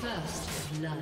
First blood.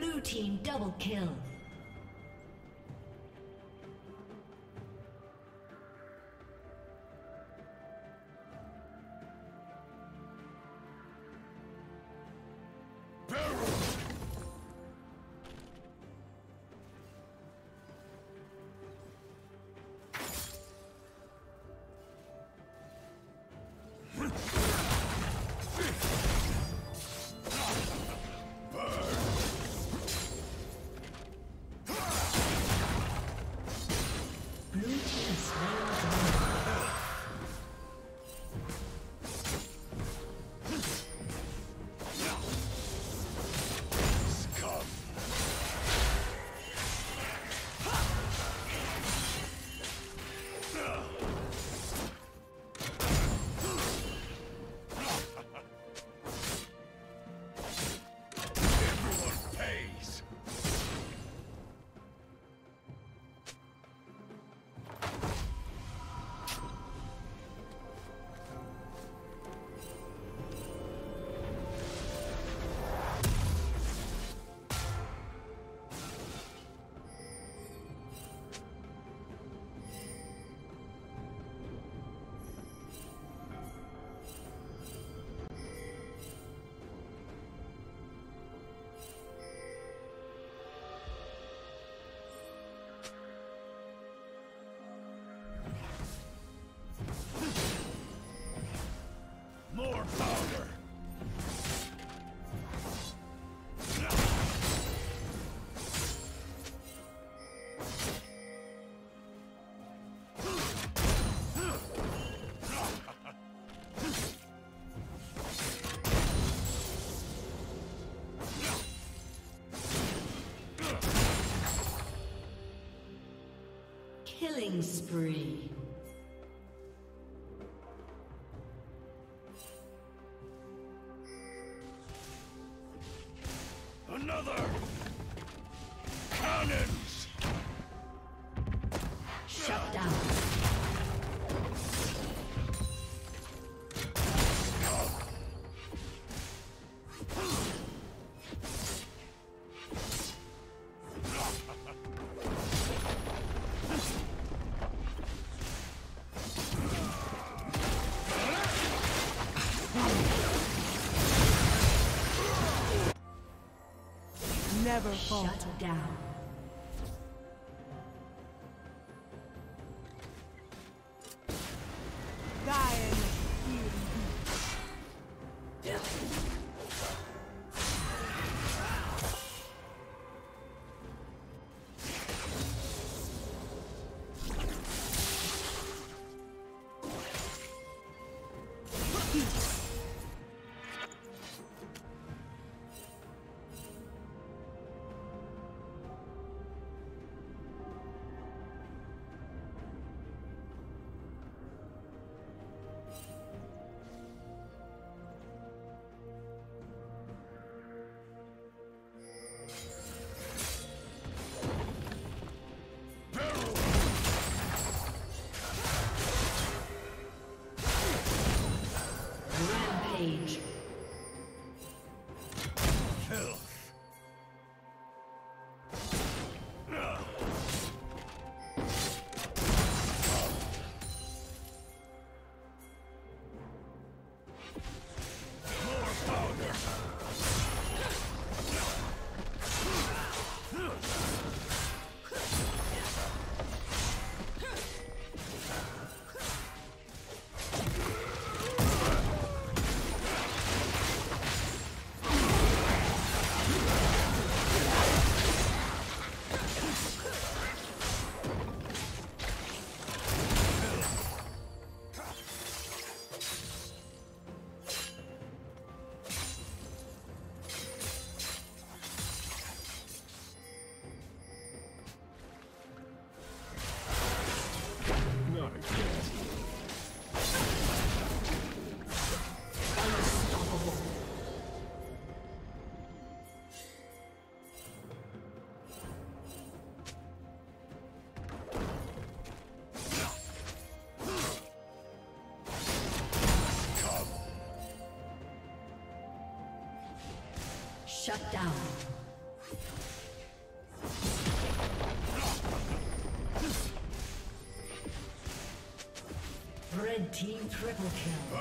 Blue team double kill. Killing spree. Another! Cannons! Shut down. Shut down. Shut down. Red team triple kill.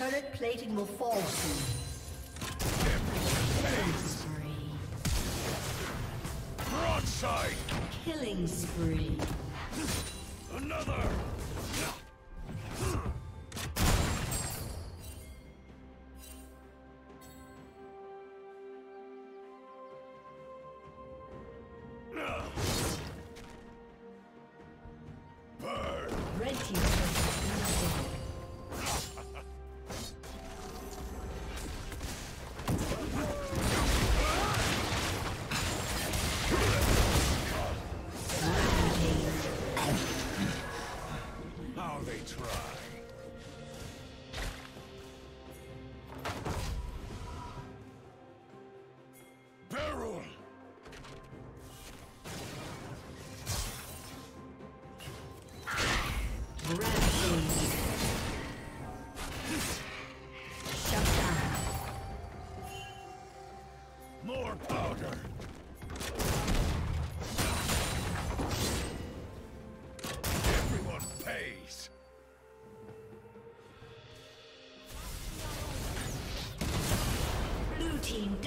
Current plating will fall soon. Broadside! Killing spree. Another!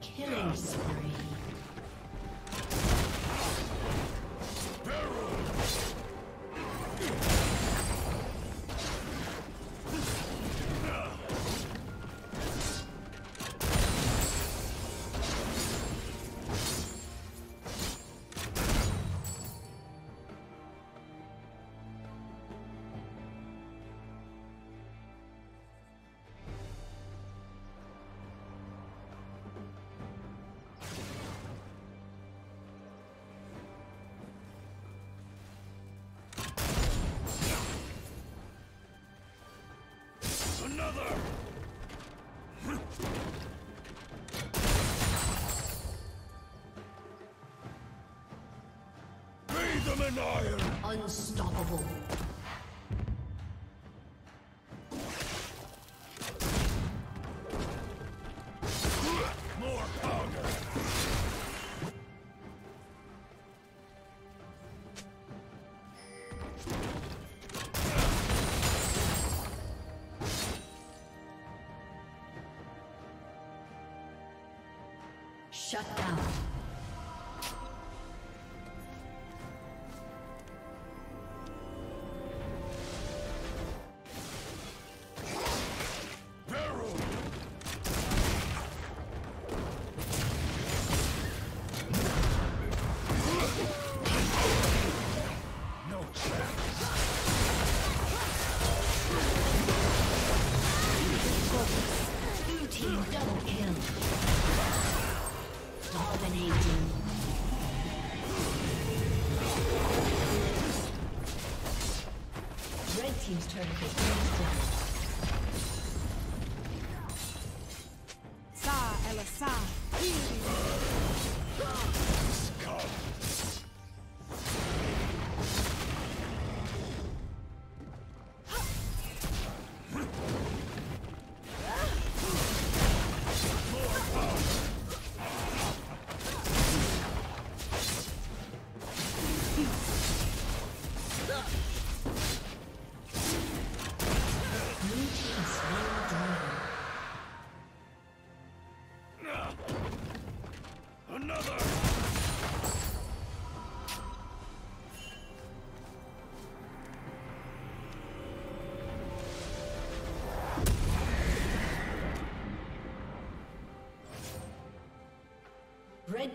Killing spree. Unstoppable. More power. Shut down. Team's turn to Red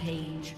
Page.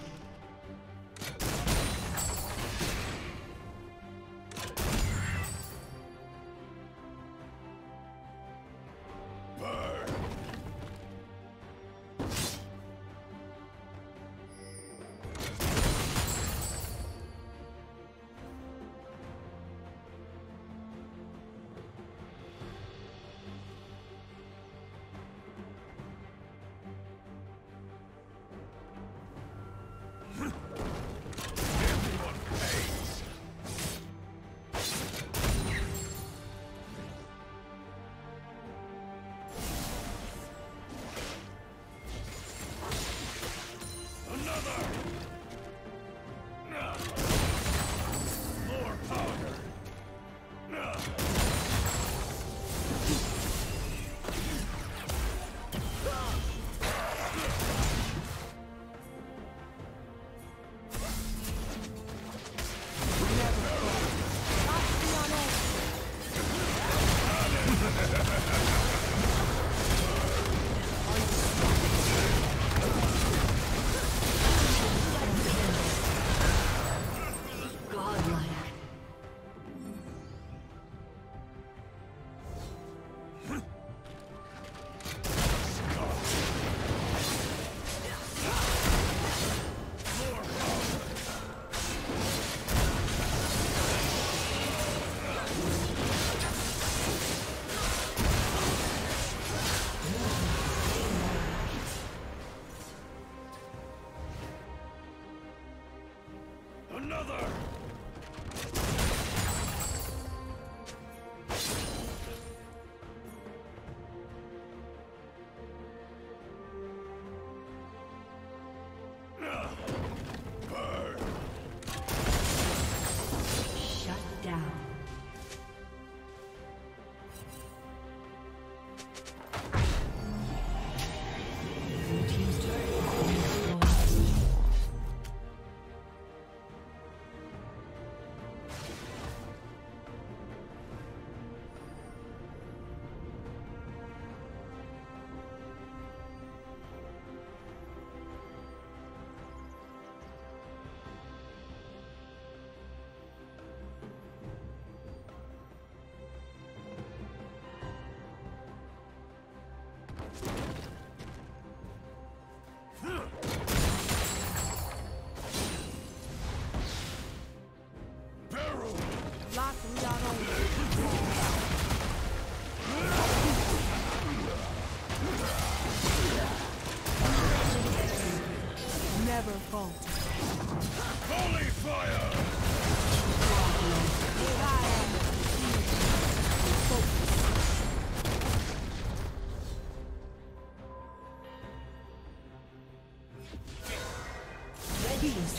Never fault. Holy fire! Look at this.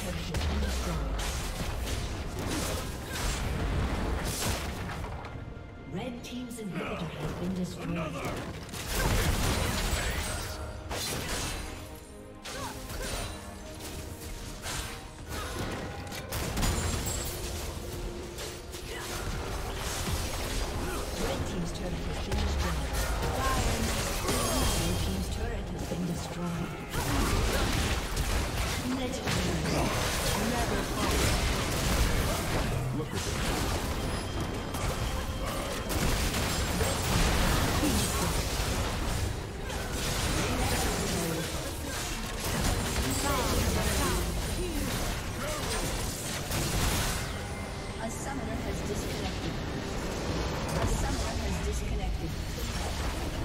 disconnected. Someone has disconnected.